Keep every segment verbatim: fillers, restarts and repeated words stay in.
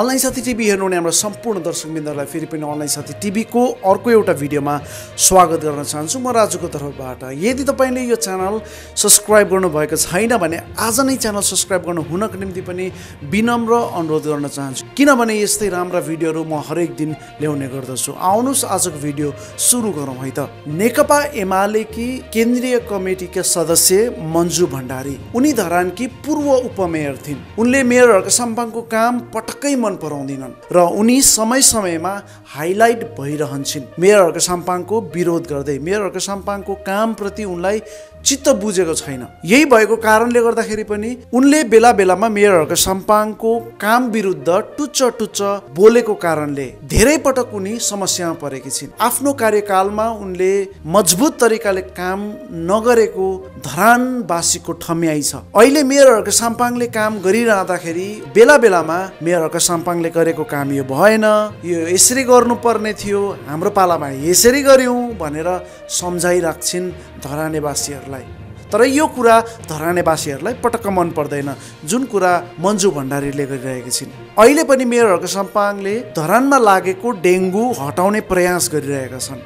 Online साथी TV हेर्नुहुने हाम्रो सम्पूर्ण दर्शकवृन्दहरूलाई फेरि पनि अनलाइन साथी टिभीको अर्को एउटा भिडियोमा स्वागत गर्न चाहन्छु म राजुको तर्फबाट। यदि तपाईले यो च्यानल सब्स्क्राइब गर्नुभएको छैन भने आज नै च्यानल सब्स्क्राइब गर्नु हुनको निम्ति पनि विनम्र अनुरोध गर्न चाहन्छु, किनभने यस्तै राम्रा भिडियोहरू म हरेक दिन ल्याउने गर्दछु। आउनुस आजको भिडियो सुरु गरौँ है त। नेकपा एमालेकी केन्द्रीय कमिटीका सदस्य मन्जु भण्डारी उनी धरानकी पूर्व उपमेयर थिइन्। उनले मेयर हर्क साम्पाङको काम पटक्कै मन पराउँदिनन् र उनी समय समयमा हाइलाइट भइरहन्छन्। मेयर हर्क साम्पाङको विरोध गर्दै मेयर हर्क साम्पाङको कामप्रति उनलाई चित्त बुझेको छैन। यही भएको कारणले गर्दाखेरि पनि उनले बेला बेलामा मेयर हर्क साम्पाङको काम विरुद्ध टुच्च टुच्च बोलेको कारणले धेरै पटक उनी समस्यामा परेकी छिन्। आफ्नो कार्यकालमा उनले मजबुत तरिकाले काम नगरेको धरानवासीको ठम्याइ छ। अहिले मेयर हर्क साम्पाङले काम गरिरहँदाखेरि बेला बेलामा मेयर हर्क साम्पाङले गरेको काम यो भएन, यो यसरी गर्नुपर्ने थियो, हाम्रो पालामा यसरी गर्यौँ भनेर सम्झाइराख्छिन् धरानेवासीहरूलाई। तर यो कुरा धरानेवासीहरूलाई पटक्क मन पर्दैन, जुन कुरा मन्जु भण्डारीले गरिरहेका छिन्। अहिले पनि मेयर हर्क साम्पाङले धरानमा लागेको डेंगू हटाउने प्रयास गरिरहेका छन्,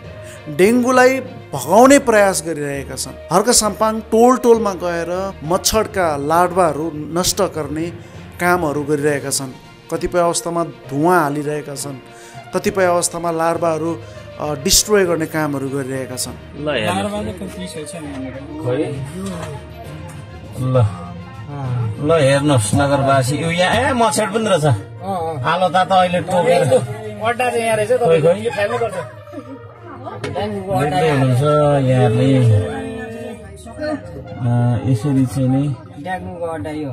डेंगूलाई भगाउने प्रयास गरिरहेका छन्। हर्क साम्पाङ टोल टोलमा गएर मच्छरका लार्भाहरू नष्ट गर्ने कामहरू गरिरहेका छन्। कतिपय अवस्थामा धुवाँ हालिरहेका छन्, कतिपय अवस्थामा लार्भाहरू डिस्ट्रोय गर्ने कामहरू गरिरहेका छन्। ल हेर्नुहोस् नगरवासी, यो यहाँ मच्छर पनि रहेछ। हालता त अहिले टोकेर अड्डा चाहिँ यहाँ रहेछ, तपाईको यो खाइमै गर्छ। हुन्छ यहाँले यसरी चाहिँ नि ड्यागुको अड्डा यो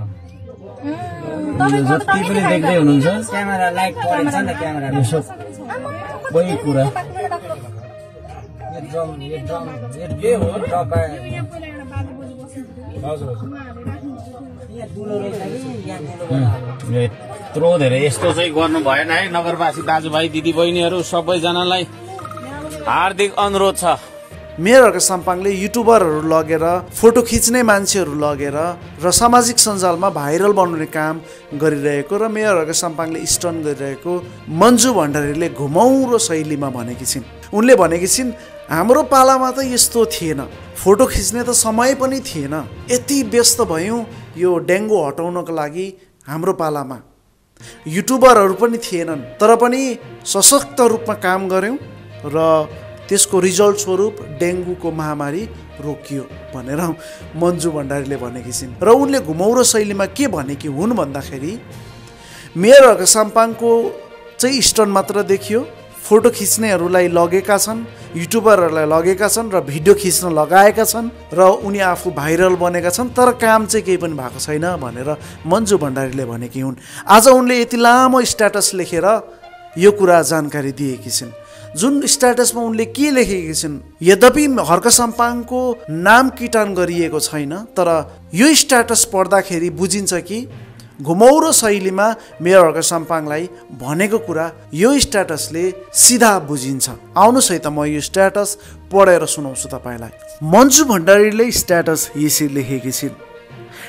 जति पनि देख्दै हुनुहुन्छ क्यामेरा लाइट परेको छ नि त, क्यामेरा कोही कुरा यत्रो धेरै यस्तो चाहिँ गर्नु भएन है। नगरवासी दाजुभाइ दिदीबहिनीहरू सबैजनालाई हार्दिक अनुरोध छ। मेयर हर्क साम्पाङले युट्युबरहरू लगेर, फोटो खिच्ने मान्छेहरू लगेर र सामाजिक सञ्जालमा भाइरल बनाउने काम गरिरहेको र मेयर हर्क साम्पाङले स्टन्ट गरिरहेको मन्जु भण्डारीले घुमाउरो शैलीमा भनेकी छिन्। उनले भनेकी छिन्, हाम्रो पालामा त यस्तो थिएन, फोटो खिच्ने त समय पनि थिएन, यति व्यस्त भयौँ यो डेंगू हटाउनको लागि। हाम्रो पालामा युट्युबरहरू पनि थिएनन्, तर पनि सशक्त रूपमा काम गऱ्यौँ र त्यसको रिजल्ट स्वरूप डेंगूको महामारी रोकियो भनेर मन्जु भण्डारीले भनेकी छिन्। र उनले घुमाउरो शैलीमा के भनेकी हुन् भन्दाखेरि मेयर हर्क साम्पाङको चाहिँ स्टन्ट मात्र देखियो, फोटो खिच्नेहरूलाई लगेका छन्, युट्युबरहरूलाई लगेका छन् र भिडियो खिच्न लगाएका छन् र उनी आफू भाइरल बनेका छन्, तर काम चाहिँ केही पनि भएको छैन भनेर मन्जु भण्डारीले भनेकी हुन्। आज उनले यति लामो स्ट्याटस लेखेर यो कुरा जानकारी दिएकी छिन्। जुन स्ट्याटसमा उनले के लेखेकी छिन्, यद्यपि हर्क साम्पाङको नाम किटान गरिएको छैन, तर यो स्ट्याटस पढ्दाखेरि बुझिन्छ कि घुमाउरो शैलीमा मेयर हर्क साम्पाङलाई भनेको कुरा यो स्ट्याटसले सिधा बुझिन्छ। आउनुहोस् है त, म यो स्ट्याटस पढेर सुनाउँछु तपाईँलाई। मन्जु भण्डारीले स्ट्याटस यसरी लेखेकी छिन्,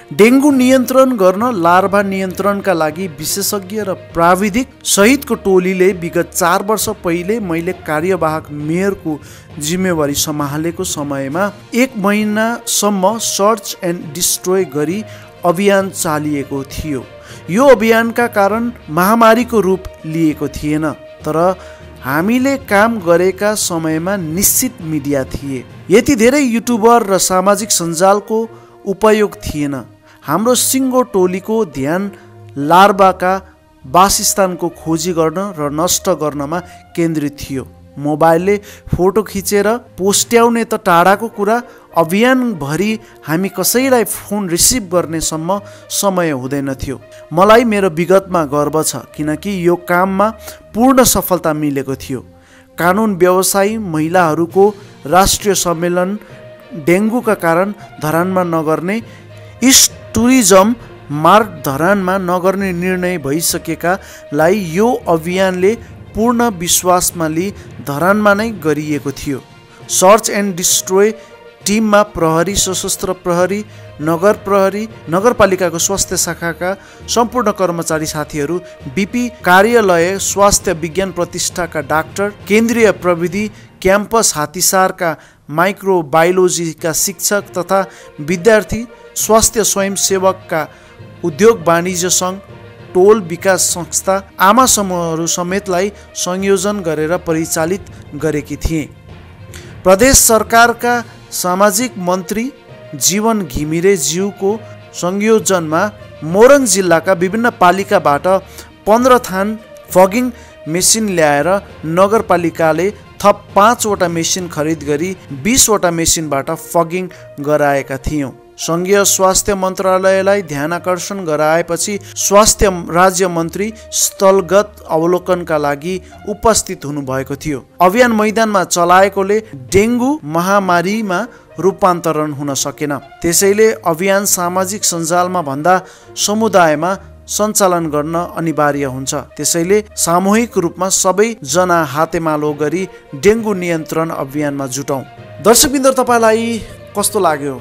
डेंगू नियन्त्रण गर्न लार्भा नियन्त्रणका लागि विशेषज्ञ र प्राविधिक सहितको टोलीले विगत चार वर्ष पहिले मैले कार्यवाहक मेयरको जिम्मेवारी सम्हालेको समयमा एक महिनासम्म सर्च एन्ड डिस्ट्रोय गरी अभियान चालिएको थियो। यो अभियानका कारण महामारीको रूप लिएको थिएन, तर हामीले काम गरेका समयमा निश्चित मिडिया थिए, यति धेरै युट्युबर र सामाजिक सञ्जालको उपयोग थिएन। हाम्रो सिङ्गो टोलीको ध्यान लार्भाका वासस्थानको खोजी गर्न र नष्ट गर्नमा केन्द्रित थियो। मोबाइलले फोटो खिचेर पोस्ट्याउने त टाढाको कुरा, अभियानभरि हामी कसैलाई फोन रिसिभ गर्नेसम्म समय हुँदैन थियो। मलाई मेरो विगतमा गर्व छ, किनकि यो काममा पूर्ण सफलता मिलेको थियो। कानुन व्यवसायी महिलाहरूको राष्ट्रिय सम्मेलन डेंगूका कारण धरानमा नगर्ने, इस्ट टुरिज्म मार्ग धरानमा नगर्ने निर्णय भइसकेकालाई यो अभियानले पूर्ण विश्वासमा लिई धरानमा नै गरिएको थियो। सर्च एन्ड डिस्ट्रोय टिममा प्रहरी, सशस्त्र प्रहरी, नगर प्रहरी नगरपालिकाको स्वास्थ्य शाखाका सम्पूर्ण कर्मचारी साथीहरू, बीपी कार्यालय स्वास्थ्य विज्ञान प्रतिष्ठाका डाक्टर, केन्द्रीय प्रविधि क्याम्पस हातीसारका माइक्रोबायोलोजीका शिक्षक तथा विद्यार्थी, स्वास्थ्य स्वयंसेवकका उद्योग वाणिज्य सङ्घ, टोल विकास संस्था, आमा समूहहरू समेतलाई संयोजन गरेर परिचालित गरेकी थिए। प्रदेश सरकारका सामाजिक मन्त्री जीवन घिमिरे ज्यूको संयोजनमा मोरङ जिल्लाका विभिन्न पालिकाबाट पन्ध्र थान फगिङ मेसिन ल्याएर नगरपालिकाले थप पाँचवटा मेसिन खरिद गरी बीसवटा मेसिनबाट फगिङ गराएका थियौँ। संघीय स्वास्थ्य मन्त्रालयलाई ध्यानाकर्षण गराएपछि स्वास्थ्य राज्य मन्त्री स्थलगत अवलोकनका लागि उपस्थित हुनुभएको थियो। अभियान मैदानमा चलाएकोले डेंगू महामारीमा रूपान्तरण हुन सकेन, त्यसैले अभियान सामाजिक सञ्जालमा भन्दा समुदायमा सञ्चालन गर्न अनिवार्य हुन्छ। त्यसैले सामूहिक रूपमा सबै जना हातेमालो गरी डेंगू नियन्त्रण अभियानमा जुटौँ। दर्शकबिन्दु, तपाईलाई कस्तो लाग्यो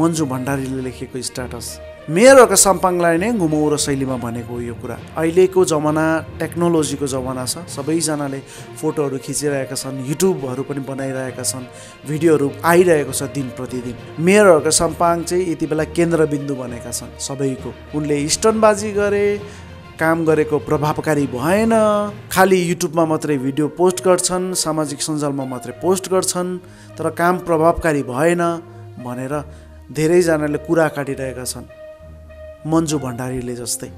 मन्जु भण्डारीले लेखेको स्ट्याटस? मेरो हर्क साम्पाङलाई नै घुमौरो शैलीमा भनेको यो कुरा। अहिलेको जमाना टेक्नोलोजीको जमाना छ, सबैजनाले फोटोहरू खिचिरहेका छन्, युट्युबहरू पनि बनाइरहेका छन्, भिडियोहरू आइरहेको छ दिन प्रतिदिन। मेरो हर्क साम्पाङ चाहिँ यति बेला केन्द्रबिन्दु बनेका छन् सबैको। उनले स्टनबाजी गरे, काम गरेको प्रभावकारी भएन, खाली युट्युबमा मात्रै भिडियो पोस्ट गर्छन्, सामाजिक सञ्जालमा मात्रै पोस्ट गर्छन्, तर काम प्रभावकारी भएन भनेर धेरैजनाले कुरा काटिरहेका छन् मन्जु भण्डारीले जस्तै।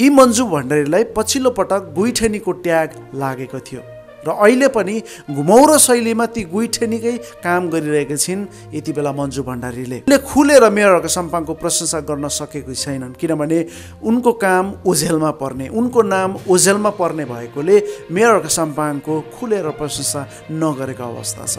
यी मन्जु भण्डारीलाई पछिल्लो पटक गुइठेनीको ट्याग लागेको थियो र अहिले पनि घुमौरो शैलीमा ती गुइठेनीकै काम गरिरहेका छिन्। यति बेला मन्जु भण्डारीले खुलेर मेरो हर्क साम्पाङको प्रशंसा गर्न सकेको छैनन्, किनभने उनको काम ओझेलमा पर्ने, उनको नाम ओझेलमा पर्ने भएकोले मेरो हर्क साम्पाङको खुलेर प्रशंसा नगरेको अवस्था छ।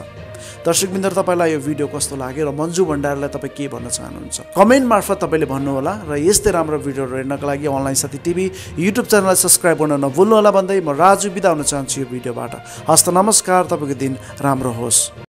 दर्शकबिन्दु, तपाईलाई यो भिडियो कस्तो लाग्यो र मन्जु भण्डारीलाई तपाईँ के भन्न चाहनुहुन्छ? कमेन्ट मार्फत तपाईँले भन्नुहोला र यस्तै राम्रो भिडियोहरू हेर्नको लागि अनलाइन साथी टिभी युट्युब च्यानललाई सब्सक्राइब गर्न नभुल्नुहोला भन्दै म राजु बिदा हुन चाहन्छु यो भिडियोबाट। हस्त नमस्कार, तपाईँको दिन राम्रो होस्।